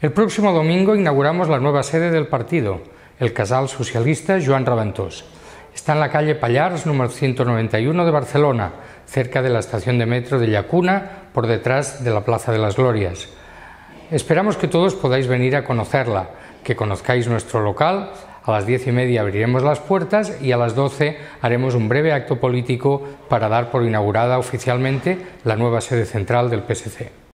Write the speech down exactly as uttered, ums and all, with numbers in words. El próximo domingo inauguramos la nueva sede del partido, el Casal Socialista Joan Reventós. Está en la calle Pallars, número ciento noventa y uno de Barcelona, cerca de la estación de metro de Llaguna, por detrás de la Plaza de las Glorias. Esperamos que todos podáis venir a conocerla, que conozcáis nuestro local. A las diez y media abriremos las puertas y a las doce haremos un breve acto político para dar por inaugurada oficialmente la nueva sede central del P S C.